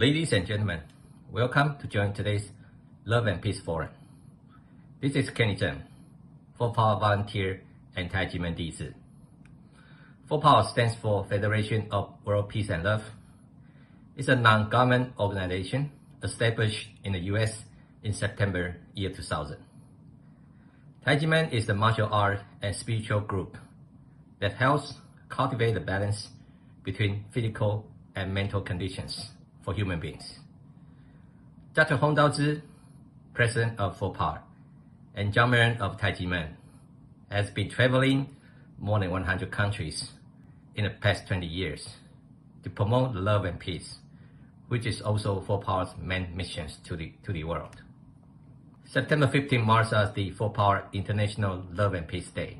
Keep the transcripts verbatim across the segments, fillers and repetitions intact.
Ladies and gentlemen, welcome to join today's Love and Peace Forum. This is Kenny Cheng, FOWPAL volunteer and Tai Ji Men dizi. FOWPAL stands for Federation of World Peace and Love. It's a non-government organization established in the U S in September year two thousand. Tai Ji Men is a martial art and spiritual group that helps cultivate the balance between physical and mental conditions for human beings. Doctor Hong Tao-Tze, president of FOWPAL, and John Merriam of Tai Ji Men, has been traveling more than one hundred countries in the past twenty years to promote love and peace, which is also FOWPAL's main missions to the, to the world. September fifteenth marks as the FOWPAL International Love and Peace Day,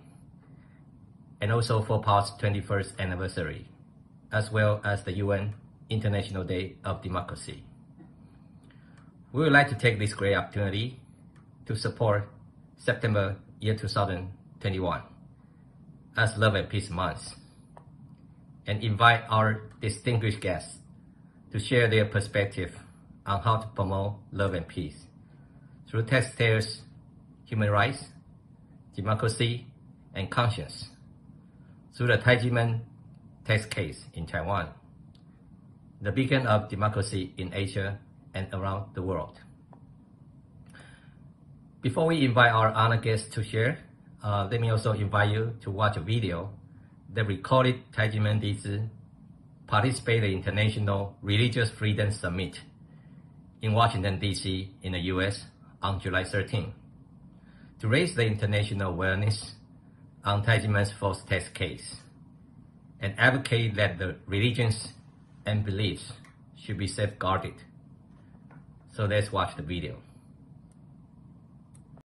and also FOWPAL's twenty-first anniversary, as well as the U N International Day of Democracy. We would like to take this great opportunity to support September year two thousand twenty-one as Love and Peace Month, and invite our distinguished guests to share their perspective on how to promote love and peace through textiles, human rights, democracy, and conscience, through the Tai Ji Men tax case in Taiwan, the beacon of democracy in Asia and around the world. Before we invite our honored guests to share, uh, let me also invite you to watch a video that recorded Tai Ji Men dizi participate in the International Religious Freedom Summit in Washington, D C in the U S on July thirteenth to raise the international awareness on Tai Ji Men's false tax case and advocate that the religions and beliefs should be safeguarded. So let's watch the video.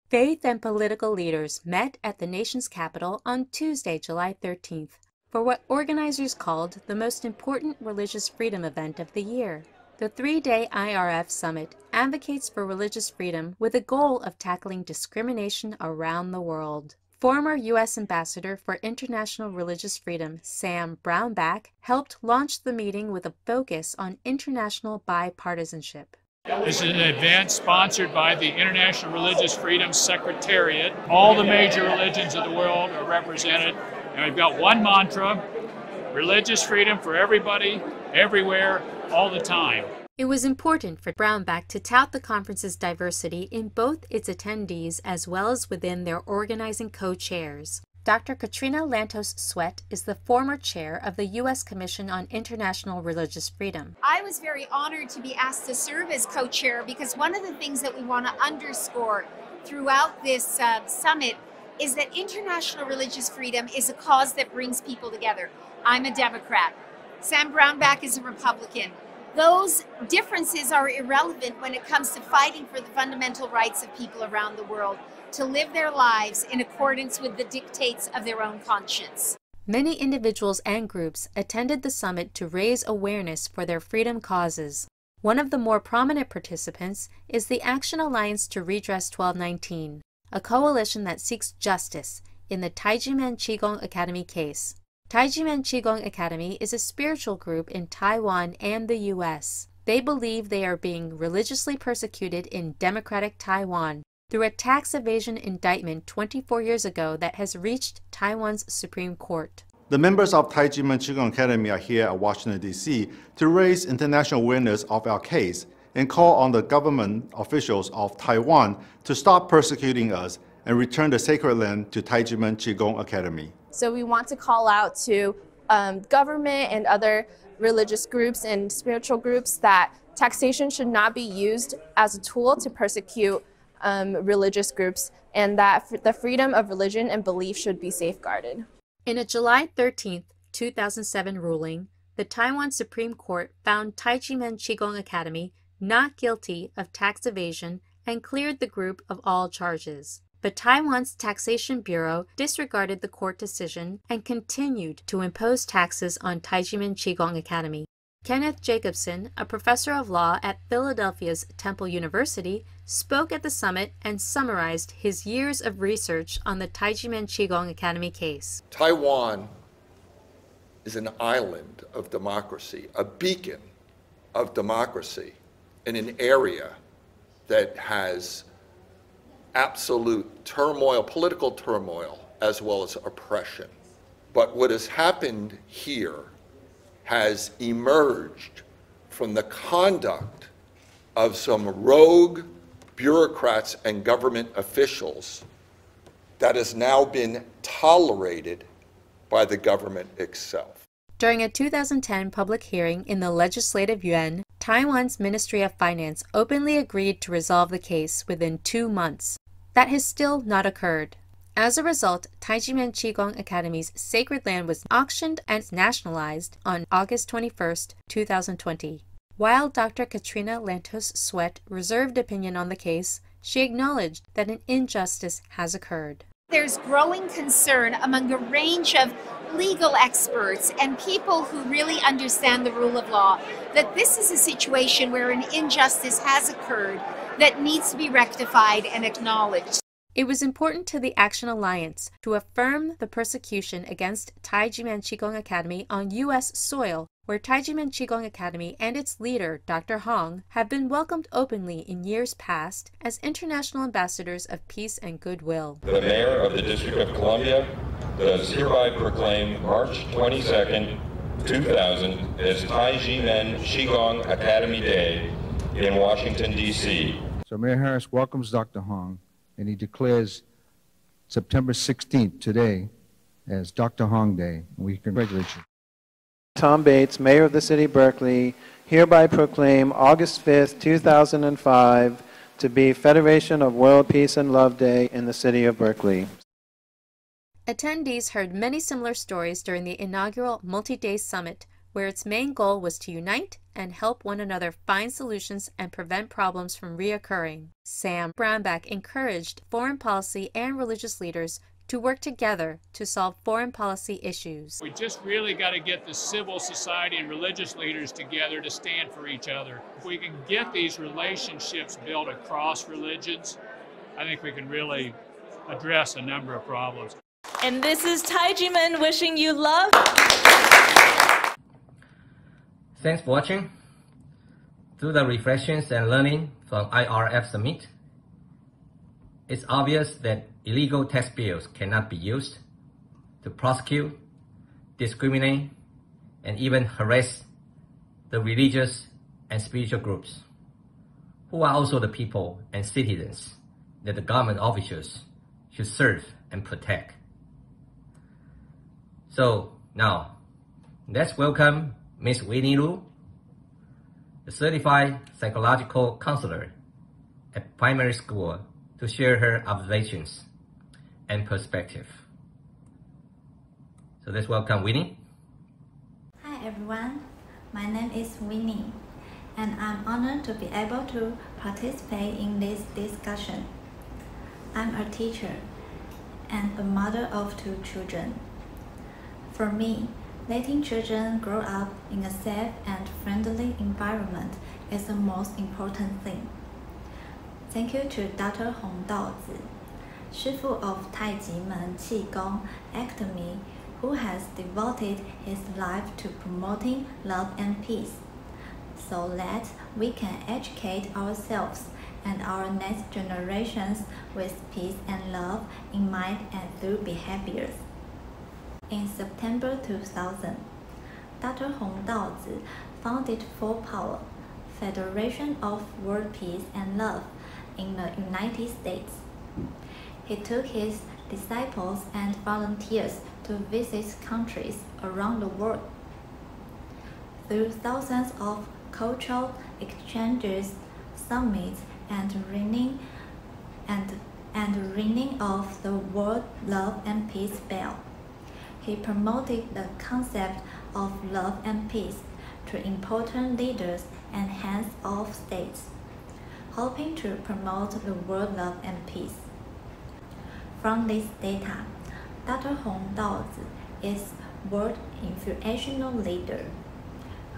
Faith and political leaders met at the nation's capital on Tuesday, July thirteenth, for what organizers called the most important religious freedom event of the year. The three-day I R F summit advocates for religious freedom with a goal of tackling discrimination around the world. Former U S Ambassador for International Religious Freedom, Sam Brownback, helped launch the meeting with a focus on international bipartisanship. This is an event sponsored by the International Religious Freedom Secretariat. All the major religions of the world are represented, and we've got one mantra: religious freedom for everybody, everywhere, all the time. It was important for Brownback to tout the conference's diversity in both its attendees as well as within their organizing co-chairs. Doctor Katrina Lantos-Swett is the former chair of the U S Commission on International Religious Freedom. I was very honored to be asked to serve as co-chair, because one of the things that we want to underscore throughout this uh, summit is that international religious freedom is a cause that brings people together. I'm a Democrat. Sam Brownback is a Republican. Those differences are irrelevant when it comes to fighting for the fundamental rights of people around the world to live their lives in accordance with the dictates of their own conscience. Many individuals and groups attended the summit to raise awareness for their freedom causes. One of the more prominent participants is the Action Alliance to Redress twelve nineteen, a coalition that seeks justice in the Tai Ji Men Qigong Academy case. Tai Ji Men Qigong Academy is a spiritual group in Taiwan and the U S. They believe they are being religiously persecuted in democratic Taiwan through a tax evasion indictment twenty-four years ago that has reached Taiwan's Supreme Court. The members of Tai Ji Men Qigong Academy are here at Washington, D C to raise international awareness of our case and call on the government officials of Taiwan to stop persecuting us and return the sacred land to Tai Ji Men Qigong Academy. So we want to call out to um, government and other religious groups and spiritual groups that taxation should not be used as a tool to persecute um, religious groups, and that the freedom of religion and belief should be safeguarded. In a July thirteenth, two thousand seven ruling, the Taiwan Supreme Court found Tai Ji Men Qigong Academy not guilty of tax evasion and cleared the group of all charges. But Taiwan's Taxation Bureau disregarded the court decision and continued to impose taxes on Tai Ji Men Qigong Academy. Kenneth Jacobson, a professor of law at Philadelphia's Temple University, spoke at the summit and summarized his years of research on the Tai Ji Men Qigong Academy case. Taiwan is an island of democracy, a beacon of democracy in an area that has absolute turmoil, political turmoil, as well as oppression. But what has happened here has emerged from the conduct of some rogue bureaucrats and government officials that has now been tolerated by the government itself. During a two thousand ten public hearing in the Legislative Yuan, Taiwan's Ministry of Finance openly agreed to resolve the case within two months. That has still not occurred. As a result, Tai Ji Men Qigong Academy's sacred land was auctioned and nationalized on August twenty-first, two thousand twenty. While Doctor Katrina Lantos-Swett reserved opinion on the case, she acknowledged that an injustice has occurred. There's growing concern among a range of legal experts and people who really understand the rule of law that this is a situation where an injustice has occurred that needs to be rectified and acknowledged. It was important to the Action Alliance to affirm the persecution against Tai Ji Men Qigong Academy on U S soil, where Tai Ji Men Qigong Academy and its leader, Doctor Hong, have been welcomed openly in years past as international ambassadors of peace and goodwill. The Mayor of the District of Columbia does hereby proclaim March twenty-second, two thousand as Tai Ji Men Qigong Academy Day in Washington, D C So Mayor Harris welcomes Doctor Hong, and he declares September sixteenth, today, as Doctor Hong Day. We congratulate you. Tom Bates, Mayor of the City of Berkeley, hereby proclaim August fifth, two thousand five to be Federation of World Peace and Love Day in the City of Berkeley. Attendees heard many similar stories during the inaugural multi-day summit, where its main goal was to unite and help one another find solutions and prevent problems from reoccurring. Sam Brownback encouraged foreign policy and religious leaders to work together to solve foreign policy issues. We just really got to get the civil society and religious leaders together to stand for each other. If we can get these relationships built across religions, I think we can really address a number of problems. And this is Tai Ji Men wishing you love. Thanks for watching. Through the reflections and learning from I R F Summit, it's obvious that illegal tax bills cannot be used to prosecute, discriminate, and even harass the religious and spiritual groups, who are also the people and citizens that the government officials should serve and protect. So now, let's welcome Miz Winnie Lu, a certified psychological counselor at primary school, to share her observations and perspective. So let's welcome Winnie. Hi everyone, my name is Winnie, and I'm honored to be able to participate in this discussion. I'm a teacher and a mother of two children. For me, letting children grow up in a safe and friendly environment is the most important thing. Thank you to Doctor Hong Tao-Tze, shifu of Tai Ji Men Qigong Academy, who has devoted his life to promoting love and peace, so that we can educate ourselves and our next generations with peace and love in mind and through behaviors. In September two thousand, Doctor Hong Tao-Tze founded FOWPAL, Federation of World Peace and Love, in the United States. He took his disciples and volunteers to visit countries around the world. Through thousands of cultural exchanges, summits, and ringing, and, and ringing of the World Love and Peace Bell, he promoted the concept of love and peace to important leaders and heads of states, hoping to promote the world love and peace. From this data, Doctor Hong Tao-Tze is world influential leader,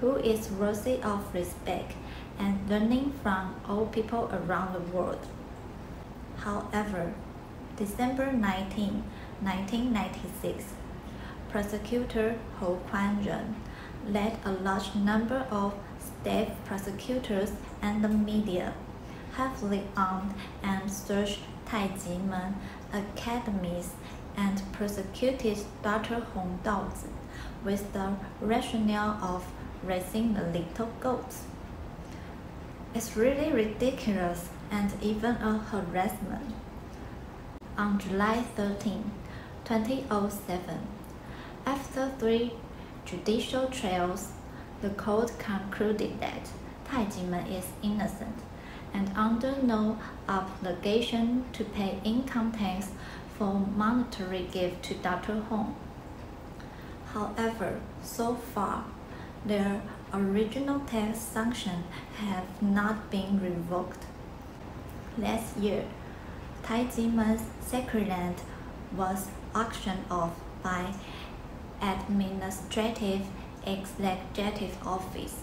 who is worthy of respect and learning from all people around the world. However, December nineteenth, nineteen ninety-six, Prosecutor Hou Kuan-Jen led a large number of staff, prosecutors, and the media heavily armed and searched Tai Ji Men academies and prosecuted Doctor Hong Tao-Tze with the rationale of raising the little goats. It's really ridiculous and even a harassment. On July thirteenth, two thousand seven, after three judicial trials, the court concluded that Tai Ji Men is innocent and under no obligation to pay income tax for monetary gift to Doctor Hong. However, so far, their original tax sanctions have not been revoked. Last year, Tai Ji Men's secretariat was auctioned off by Administrative Executive Office.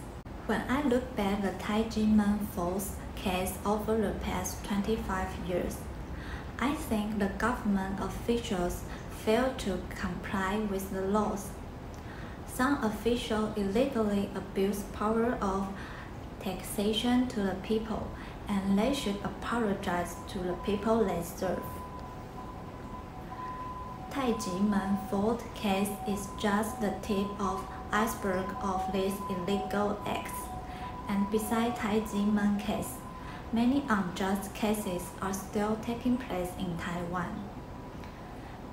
When I look back at the Tai Ji Men false case over the past twenty-five years, I think the government officials failed to comply with the laws. Some officials illegally abuse power of taxation to the people, and they should apologize to the people they serve. Tai Ji Men fraud case is just the tip of iceberg of these illegal acts, and beside Tai Ji Men case, many unjust cases are still taking place in Taiwan.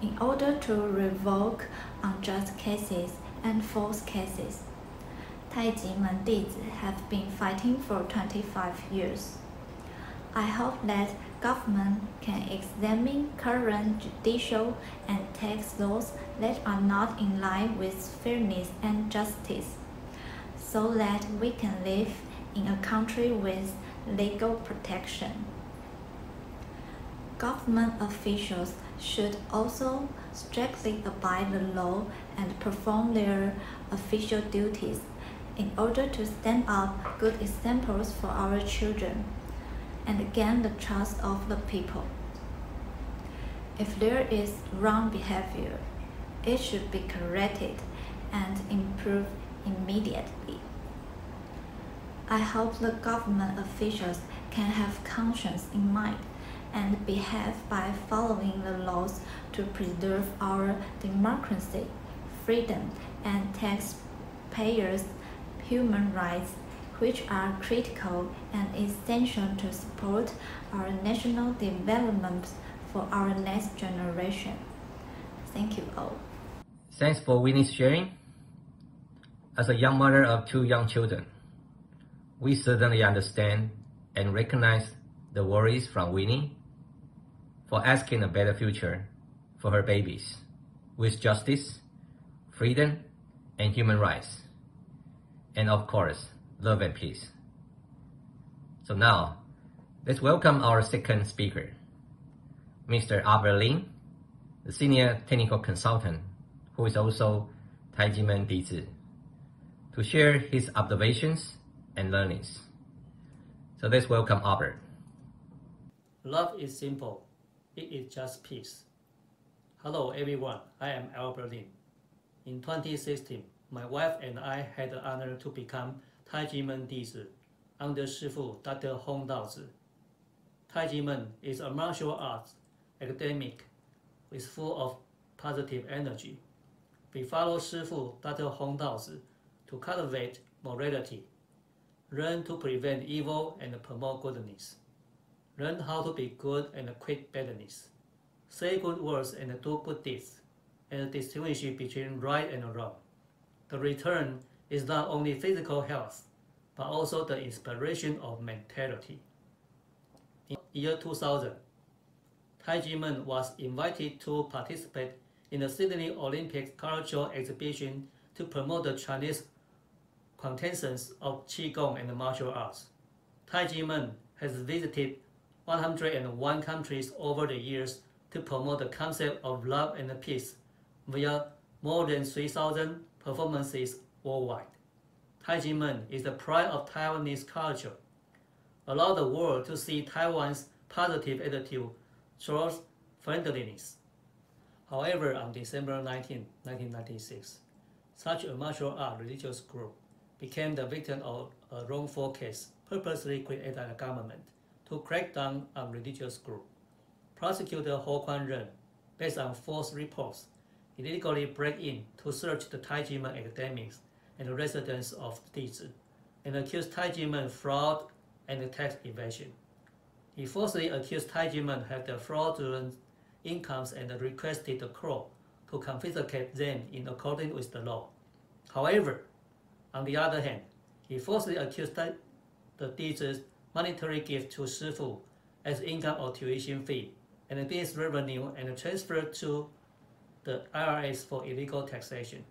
In order to revoke unjust cases and false cases, Tai Ji Men dizi have been fighting for twenty-five years. I hope that government can examine current judicial and tax laws that are not in line with fairness and justice, so that we can live in a country with legal protection. Government officials should also strictly abide the law and perform their official duties in order to stand up good examples for our children and gain the trust of the people. If there is wrong behavior, it should be corrected and improved immediately. I hope the government officials can have conscience in mind and behave by following the laws to preserve our democracy, freedom, and taxpayers' human rights, which are critical and essential to support our national development for our next generation. Thank you all. Thanks for Winnie's sharing. As a young mother of two young children, we certainly understand and recognize the worries from Winnie for asking a better future for her babies with justice, freedom, and human rights, and of course, love and peace. So now, let's welcome our second speaker, Mister Albert Lin, the senior technical consultant who is also Tai Ji Men dizi, to share his observations and learnings. So let's welcome Albert. Love is simple. It is just peace. Hello everyone, I am Albert Lin. In twenty sixteen, my wife and I had the honor to become Tai Ji Men dizi under Shifu Doctor Hong Tao-Tze. Tai Ji Men is a martial arts academic with full of positive energy. We follow Shifu Doctor Hong Tao-Tze to cultivate morality, learn to prevent evil and promote goodness, learn how to be good and quit badness, say good words and do good deeds, and distinguish between right and wrong. The return is not only physical health, but also the inspiration of mentality. In year two thousand, Tai Ji Men was invited to participate in the Sydney Olympic cultural exhibition to promote the Chinese quintessence of Qigong and martial arts. Tai Ji Men has visited one hundred and one countries over the years to promote the concept of love and peace via more than three thousand performances worldwide. Tai Ji Men is the pride of Taiwanese culture. Allow the world to see Taiwan's positive attitude towards friendliness. However, on December nineteenth, nineteen ninety-six, such a martial art religious group became the victim of a wrongful case purposely created by the government to crack down on religious groups. Prosecutor Hou Kuan-Jen, based on false reports, illegally broke in to search the Tai Ji Men academics and the residents of dizi, and accused Tai Ji Men fraud and tax evasion. He falsely accused Tai Ji Men of the fraudulent incomes and requested the court to confiscate them in accordance with the law. However, on the other hand, he falsely accused the dizi's monetary gift to shifu as income or tuition fee, and this revenue and transferred to the I R S for illegal taxation.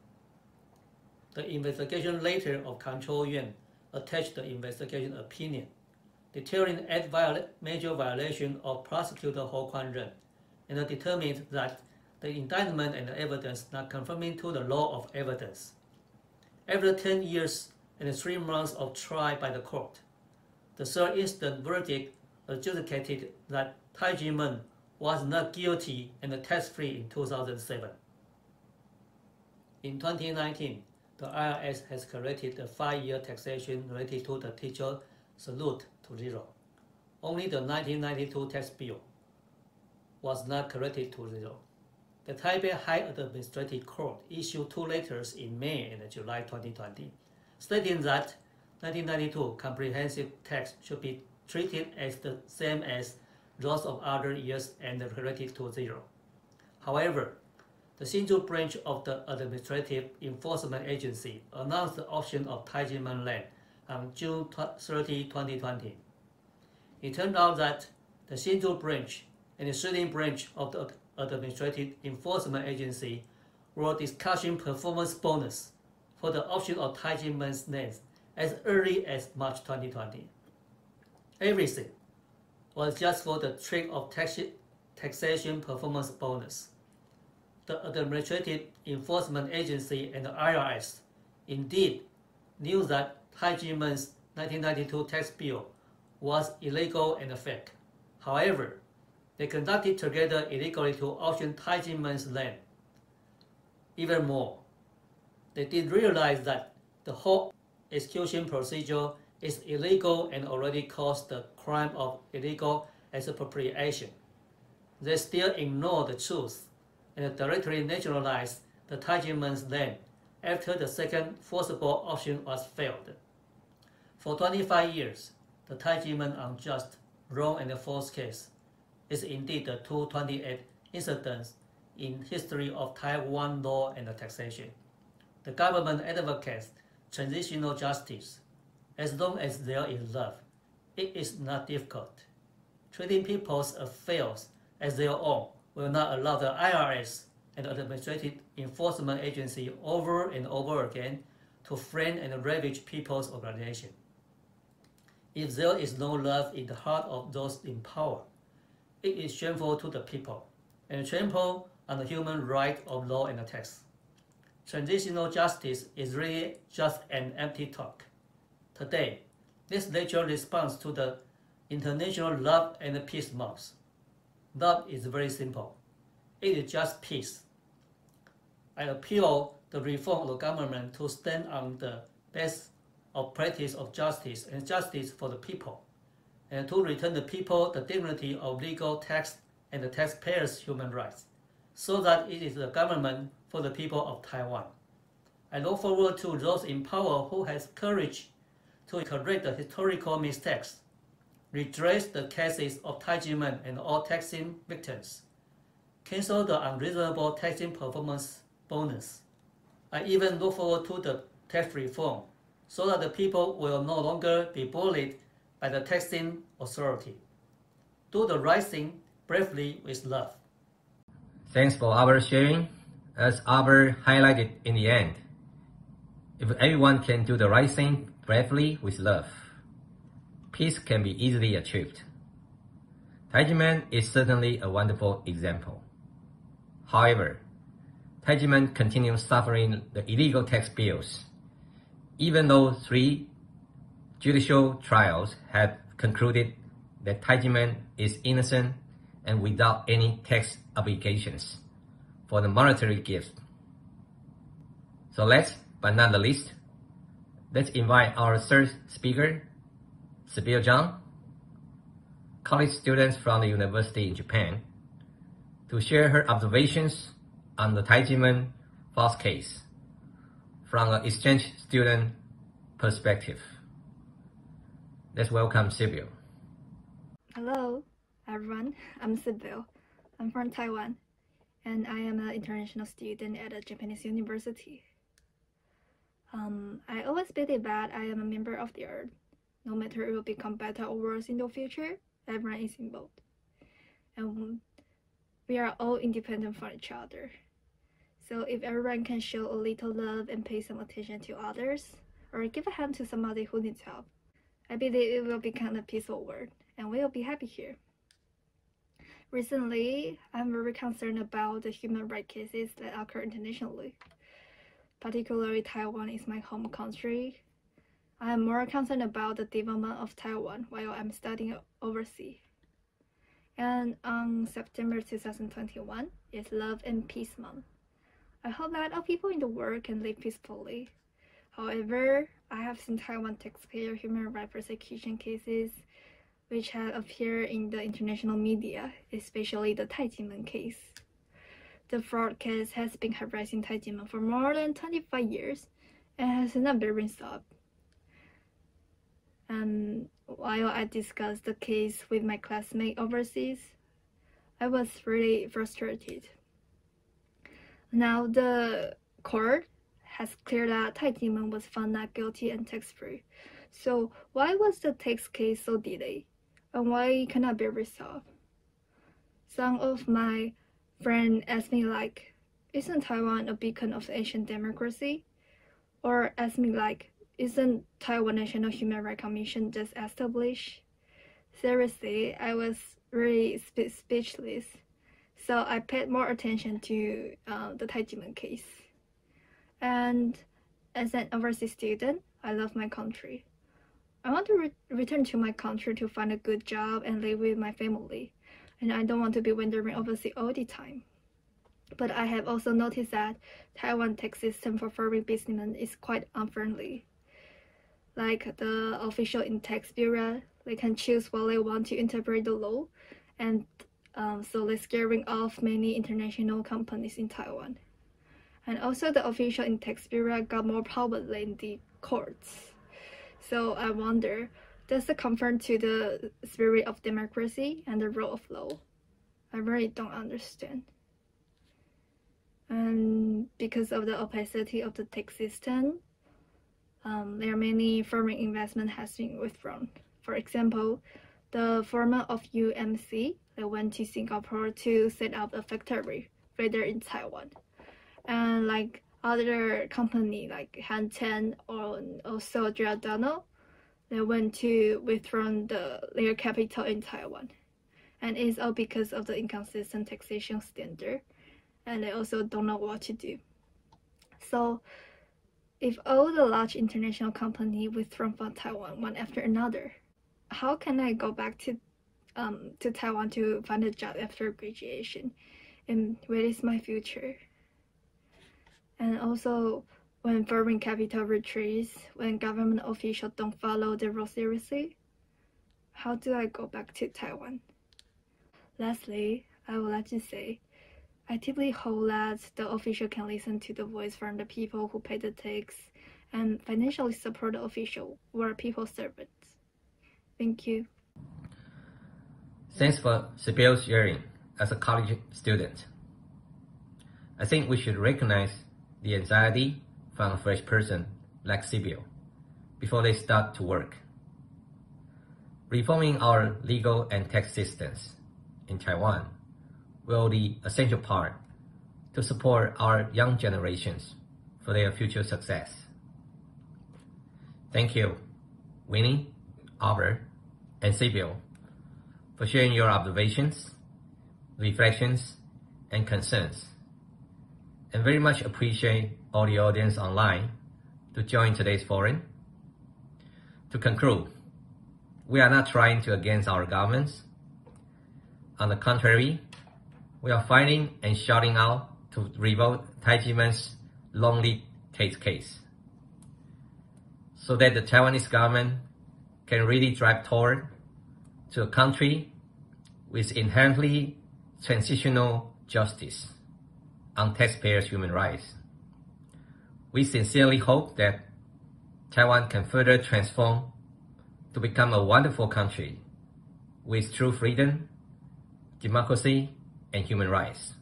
The investigation letter of Control Yuan attached the investigation opinion, detailing eight viola major violations of prosecutor Hou Kuan-Jen, and determined that the indictment and the evidence not conforming to the law of evidence. After ten years and three months of trial by the court, the third instant verdict adjudicated that Tai Ji Men was not guilty and tax-free in two thousand seven. In twenty nineteen, the I R S has corrected the five-year taxation related to the teacher salute to zero. Only the nineteen ninety-two tax bill was not corrected to zero. The Taipei High Administrative Court issued two letters in May and July twenty twenty, stating that nineteen ninety-two comprehensive tax should be treated as the same as those of other years and corrected to zero. However, the Hsinchu branch of the Administrative Enforcement Agency announced the auction of Tai Ji Men land on June thirtieth, twenty twenty. It turned out that the Hsinchu branch and the Shilin branch of the Administrative Enforcement Agency were discussing performance bonus for the auction of Tai Ji Men's lands as early as March twenty twenty. Everything was just for the trick of tax taxation performance bonus. The Administrative Enforcement Agency and the I R S indeed knew that Tai Ji Men's nineteen ninety-two tax bill was illegal and fake. However, they conducted together illegally to auction Tai Ji Men's land. Even more, they did realize that the whole execution procedure is illegal and already caused the crime of illegal expropriation. They still ignore the truth and directly nationalized the Tai Ji Men's land after the second forcible auction was failed. For twenty-five years, the Tai Ji Men unjust, wrong and false case is indeed the two hundred twenty-eight incidents in history of Taiwan law and taxation. The government advocates transitional justice. As long as there is love, it is not difficult. Treating people's affairs as their own will not allow the I R S and Administrative Enforcement Agency over and over again to frame and ravage people's organization. If there is no love in the heart of those in power, it is shameful to the people and trample on the human right of law and tax. Transitional justice is really just an empty talk. Today, this lecture responds to the International Love and Peace Month. Love is very simple. It is just peace. I appeal the reform of the government to stand on the best of practice of justice and justice for the people, and to return the people the dignity of legal tax and the taxpayers' human rights, so that it is the government for the people of Taiwan. I look forward to those in power who has courage to correct the historical mistakes, redress the cases of Tai Ji Men and all taxing victims, cancel the unreasonable taxing performance bonus. I even look forward to the tax reform so that the people will no longer be bullied by the taxing authority. Do the right thing bravely with love. Thanks for our sharing. As Albert highlighted in the end, if everyone can do the right thing bravely with love, peace can be easily achieved. Tai Ji Men is certainly a wonderful example. However, Tai Ji Men continues suffering the illegal tax bills, even though three judicial trials have concluded that Tai Ji Men is innocent and without any tax obligations for the monetary gifts. So last but not the least, Let's invite our third speaker, Sybil Chang, college students from the university in Japan, to share her observations on the Tai Ji Men false case from an exchange student perspective. Let's welcome Sybil. Hello, everyone. I'm Sybil. I'm from Taiwan, and I am an international student at a Japanese university. Um, I always believe that I am a member of the earth. No matter it will become better or worse in the future, everyone is involved. And we are all independent from each other. So if everyone can show a little love and pay some attention to others, or give a hand to somebody who needs help, I believe it will become a peaceful world, and we will be happy here. Recently, I'm very concerned about the human rights cases that occur internationally. Particularly, Taiwan is my home country. I am more concerned about the development of Taiwan while I'm studying overseas. And on September two thousand twenty-one is Love and Peace Month. I hope that all people in the world can live peacefully. However, I have seen Taiwan taxpayer human rights persecution cases which have appeared in the international media, especially the Tai Ji Men case. The fraud case has been harassing Tai Ji Men for more than twenty-five years and has not been stopped. And while I discussed the case with my classmate overseas, I was really frustrated. Now the court has cleared that Tai Ji Men was found not guilty and tax-free. So why was the tax case so delayed, and why it cannot be resolved? Some of my friends asked me like, isn't Taiwan a beacon of Asian democracy? Or asked me like, isn't Taiwan National Human Rights Commission just established? Seriously, I was really spe speechless. So I paid more attention to uh, the Tai Ji Men case. And as an overseas student, I love my country. I want to re return to my country to find a good job and live with my family. And I don't want to be wandering overseas all the time. But I have also noticed that Taiwan tax system for foreign businessmen is quite unfriendly. Like the official in tax bureau, they can choose what they want to interpret the law, and um, so they're scaring off many international companies in Taiwan. And also the official in tax bureau got more power than the courts. So I wonder, does it conform to the spirit of democracy and the rule of law? I really don't understand. And because of the opacity of the tax system, um, there are many foreign investment has been withdrawn. For example, the former of U M C, they went to Singapore to set up a factory rather in Taiwan. And like other company like Han Chen or also Giordano, they went to withdraw the, their capital in Taiwan. And it's all because of the inconsistent taxation standard. And they also don't know what to do. So if all the large international companies withdraw from Taiwan one after another, how can I go back to um, to Taiwan to find a job after graduation? And where is my future? And also, when foreign capital retreats, when government officials don't follow the rules seriously, how do I go back to Taiwan? Lastly, I would like to say, I deeply hope that the official can listen to the voice from the people who pay the tax and financially support the official who are people's servants. Thank you. Thanks for Sybil's sharing as a college student. I think we should recognize the anxiety from a fresh person like Sybil before they start to work. Reforming our legal and tax systems in Taiwan will be the essential part to support our young generations for their future success. Thank you, Winnie, Albert, and Sybil, for sharing your observations, reflections, and concerns. And very much appreciate all the audience online to join today's forum. To conclude, we are not trying to against our governments. On the contrary, we are fighting and shouting out to revoke Tai Ji Men's long-lived case. so that the Taiwanese government can really drive toward to a country with inherently transitional justice on taxpayers' human rights. We sincerely hope that Taiwan can further transform to become a wonderful country with true freedom, democracy, and human rights,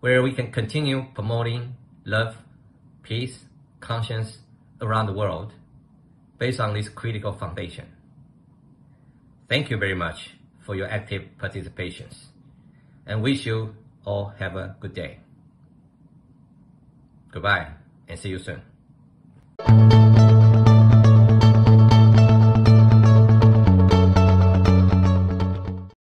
where we can continue promoting love, peace, conscience around the world based on this critical foundation. Thank you very much for your active participations, and wish you all have a good day. Goodbye, and see you soon.